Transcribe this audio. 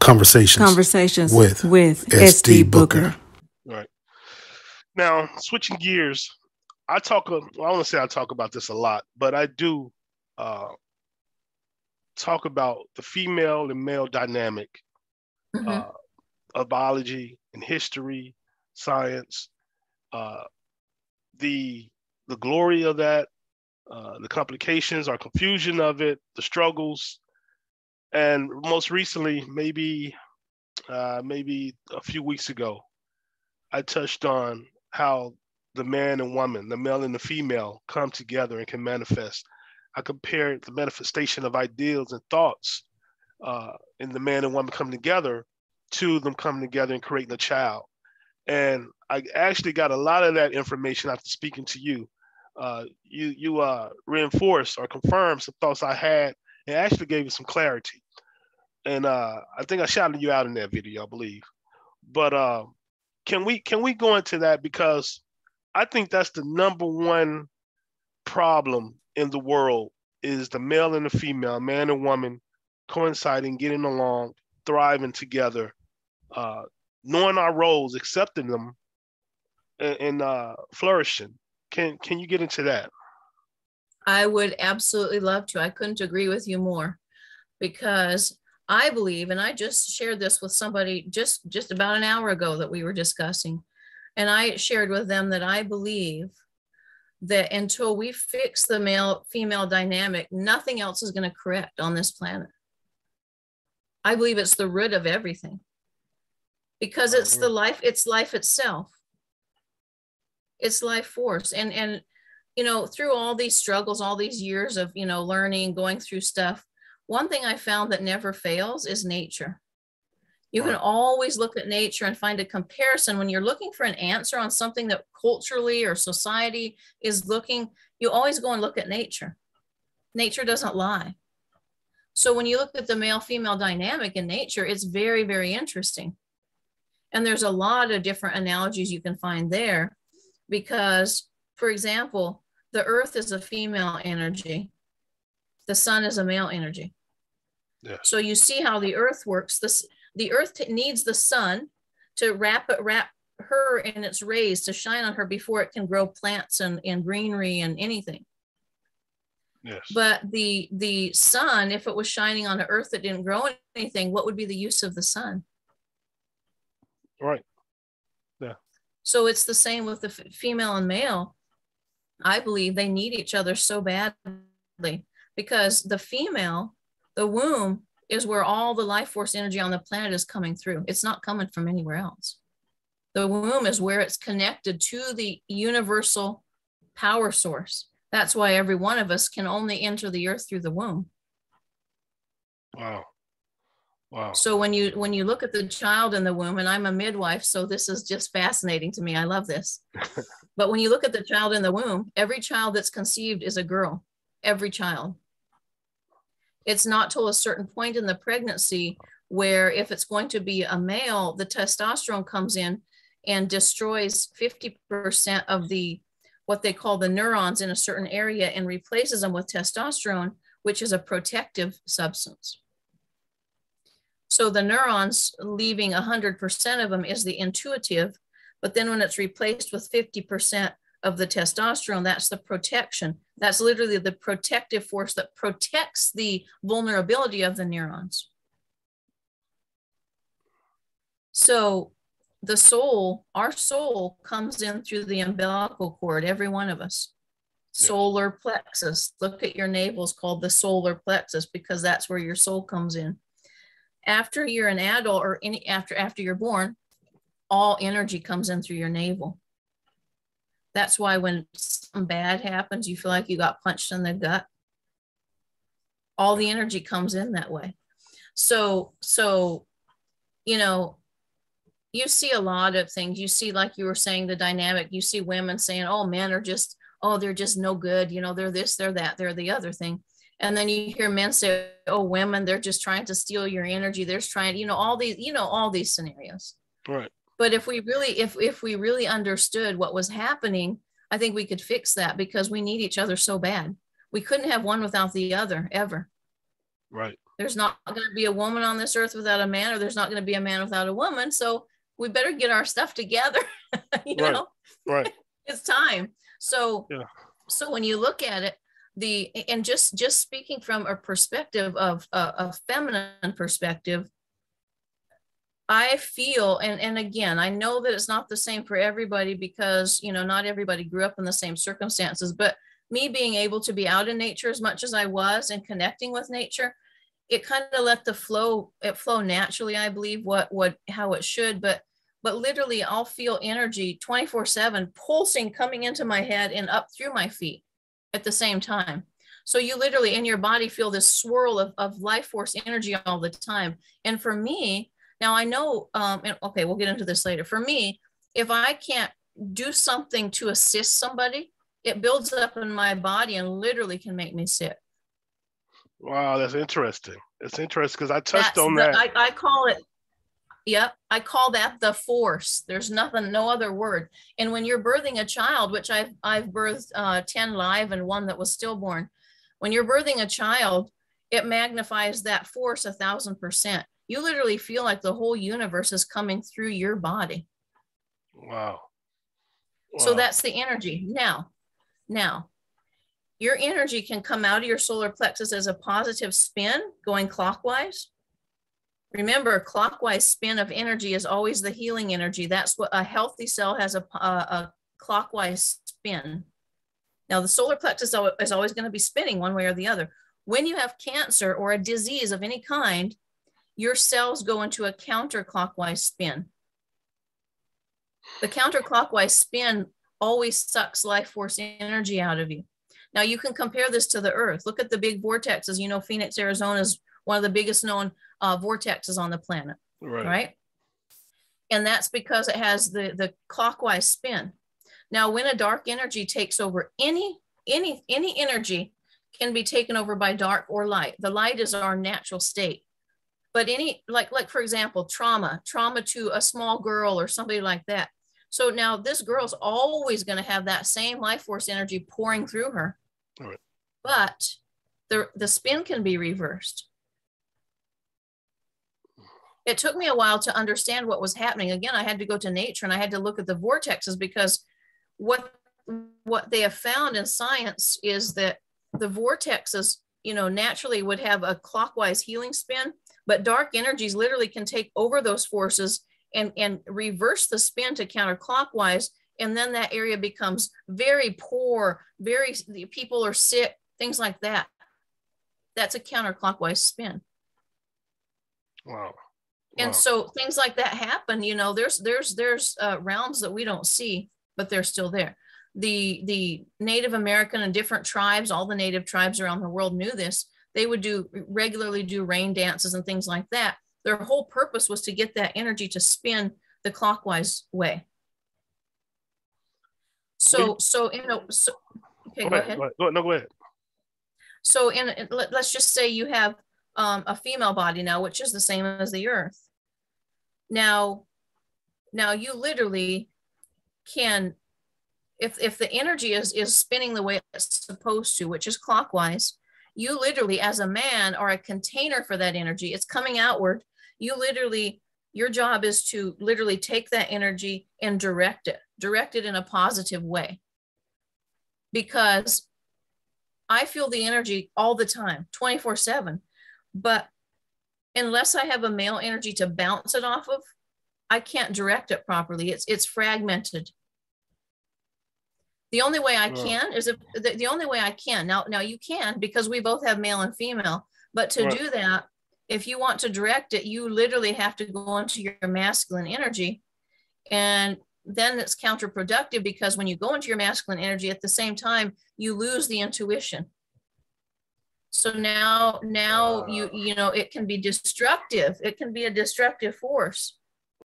Conversations with S.D. Booker. All right. Now, switching gears, I talk about this a lot, but I do talk about the female and male dynamic of biology and history, science, the glory of that, the complications, our confusion of it, the struggles. And most recently, maybe a few weeks ago, I touched on how the man and woman, the male and the female, come together and can manifest. I compared the manifestation of ideals and thoughts in the man and woman coming together to them coming together and creating a child. And I actually got a lot of that information after speaking to you. You reinforced or confirmed some thoughts I had. It actually gave you some clarity. And I think I shouted you out in that video, I believe. But can we go into that? Because I think that's the number one problem in the world is the male and the female, man and woman, coinciding, getting along, thriving together, knowing our roles, accepting them, and flourishing. Can you get into that? I would absolutely love to. I couldn't agree with you more, because I believe, and I just shared this with somebody just about an hour ago that we were discussing, and I shared with them that I believe that until we fix the male-female dynamic, nothing else is going to correct on this planet. I believe it's the root of everything, because it's the life, it's life itself. It's life force. And you know, through all these struggles, all these years of, you know, learning, going through stuff, one thing I found that never fails is nature. You can always look at nature and find a comparison. When you're looking for an answer on something that culturally or society is looking, you always go and look at nature. Nature doesn't lie. So when you look at the male-female dynamic in nature, it's very, very interesting. And there's a lot of different analogies you can find there, because, for example, the earth is a female energy. The sun is a male energy. Yeah. So you see how the earth works. The earth needs the sun to wrap her in its rays to shine on her before it can grow plants and greenery and anything. Yes. But the sun, if it was shining on an earth that didn't grow anything, what would be the use of the sun? Right. Yeah. So it's the same with the female and male. I believe they need each other so badly, because the female, the womb, is where all the life force energy on the planet is coming through. It's not coming from anywhere else. The womb is where it's connected to the universal power source. That's why every one of us can only enter the earth through the womb. Wow. Wow. So when you look at the child in the womb, and I'm a midwife, so this is just fascinating to me. I love this. But when you look at the child in the womb, every child that's conceived is a girl, every child. It's not till a certain point in the pregnancy where, if it's going to be a male, the testosterone comes in and destroys 50% of what they call the neurons in a certain area and replaces them with testosterone, which is a protective substance. So the neurons, leaving 100% of them, is the intuitive, but then when it's replaced with 50% of the testosterone, that's the protection. That's literally the protective force that protects the vulnerability of the neurons. So the soul, our soul, comes in through the umbilical cord, every one of us. Solar plexus. Look at your navels, called the solar plexus, because that's where your soul comes in. After you're an adult, or after you're born, all energy comes in through your navel. That's why when something bad happens, you feel like you got punched in the gut. All the energy comes in that way. So, you know, you see a lot of things. You see, like you were saying, the dynamic. You see women saying, oh, men are just, oh, they're just no good. You know, they're this, they're that, they're the other thing. And then you hear men say, oh, women, they're just trying to steal your energy. They're trying, you know, all these scenarios. Right. But if we really, if we really understood what was happening, I think we could fix that, because we need each other so bad. We couldn't have one without the other, ever. Right. There's not going to be a woman on this earth without a man, or there's not going to be a man without a woman. So we better get our stuff together. you know? Right. It's time. So, yeah. So when you look at it, and just speaking from a perspective of a feminine perspective, I feel, and again, I know that it's not the same for everybody, because, you know, not everybody grew up in the same circumstances, but me being able to be out in nature as much as I was and connecting with nature, it kind of let it flow naturally, I believe, how it should, but literally I'll feel energy 24/7 pulsing, coming into my head and up through my feet at the same time. So you literally in your body feel this swirl of life force energy all the time. And for me, now I know, and okay, we'll get into this later. For me, if I can't do something to assist somebody, it builds up in my body and literally can make me sick. Wow, that's interesting. It's interesting because I touched on that. I call it, yep, I call that the force. There's nothing, no other word. And when you're birthing a child, which I've birthed 10 live and one that was stillborn, when you're birthing a child, it magnifies that force 1,000%. You literally feel like the whole universe is coming through your body. Wow. So that's the energy. Now, your energy can come out of your solar plexus as a positive spin going clockwise. Remember, clockwise spin of energy is always the healing energy. That's what a healthy cell has, a clockwise spin. Now, the solar plexus is always going to be spinning one way or the other. When you have cancer or a disease of any kind, your cells go into a counterclockwise spin. The counterclockwise spin always sucks life force energy out of you. Now you can compare this to the earth. Look at the big vortexes. You know, Phoenix, Arizona is one of the biggest known vortexes on the planet, right? And that's because it has the clockwise spin. Now, when a dark energy takes over, any energy can be taken over by dark or light. The light is our natural state. But any, like for example, trauma to a small girl or somebody like that. So now this girl's always going to have that same life force energy pouring through her, but the spin can be reversed. It took me a while to understand what was happening. Again, I had to go to nature and I had to look at the vortexes, because what they have found in science is that the vortexes, you know, naturally would have a clockwise healing spin, but dark energies literally can take over those forces and reverse the spin to counterclockwise. And then that area becomes very poor, people are sick, things like that. That's a counterclockwise spin. Wow. And so things like that happen, you know, there's realms that we don't see, but they're still there. The Native American and different tribes, all the native tribes around the world knew this. They would regularly do rain dances and things like that. Their whole purpose was to get that energy to spin the clockwise way. Okay, go ahead. No, go ahead. So let's just say you have a female body now, which is the same as the earth. Now you literally can, if the energy is spinning the way it's supposed to, which is clockwise, you literally, as a man, are a container for that energy. It's coming outward. You literally, your job is to literally take that energy and direct it in a positive way. Because I feel the energy all the time, 24/7. But unless I have a male energy to bounce it off of, I can't direct it properly. It's fragmented. The only way I can is the only way I can. Now you can, because we both have male and female, but to do that, if you want to direct it, you literally have to go into your masculine energy. And then it's counterproductive, because when you go into your masculine energy at the same time, you lose the intuition. So now you know, it can be destructive. It can be a destructive force.